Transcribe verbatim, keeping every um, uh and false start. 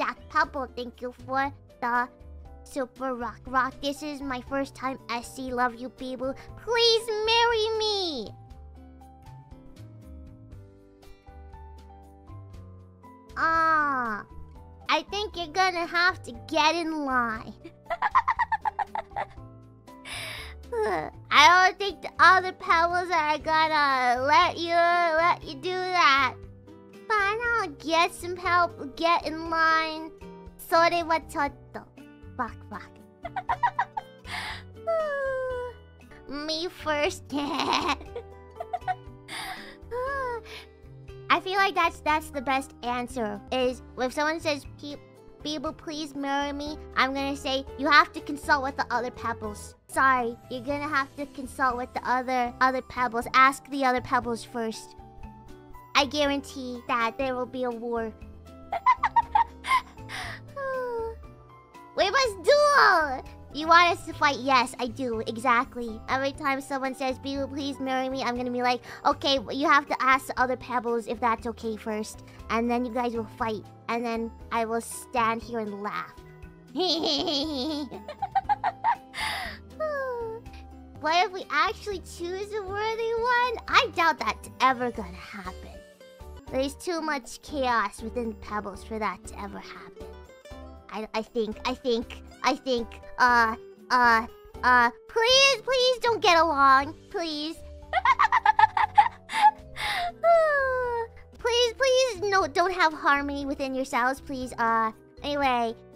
Zack Pebble. Thank you for the super rock rock. This is my first time S C. Love you, people. Please marry me. Ah, I think you're gonna have to get in line. I don't think the other Pebbles are gonna let you let you do that. Fine, I'll get some help. Get in line. Sore wa chotto. Fuck, fuck. Me first. I feel like that's that's the best answer. Is if someone says, "People, please marry me," I'm gonna say, "You have to consult with the other Pebbles." Sorry, you're gonna have to consult with the other other Pebbles. Ask the other Pebbles first. I guarantee that there will be a war. We must duel! You want us to fight? Yes, I do, exactly. Every time someone says, "People, please marry me," I'm gonna be like, "Okay, you have to ask the other Pebbles if that's okay first. And then you guys will fight. And then I will stand here and laugh." What if we actually choose a worthy one? I doubt that's ever gonna happen. There's too much chaos within Pebbles for that to ever happen. I, I think, I think, I think, uh, uh, uh, please, please don't get along, please. Please, please, no, don't have harmony within yourselves, please. Uh, anyway.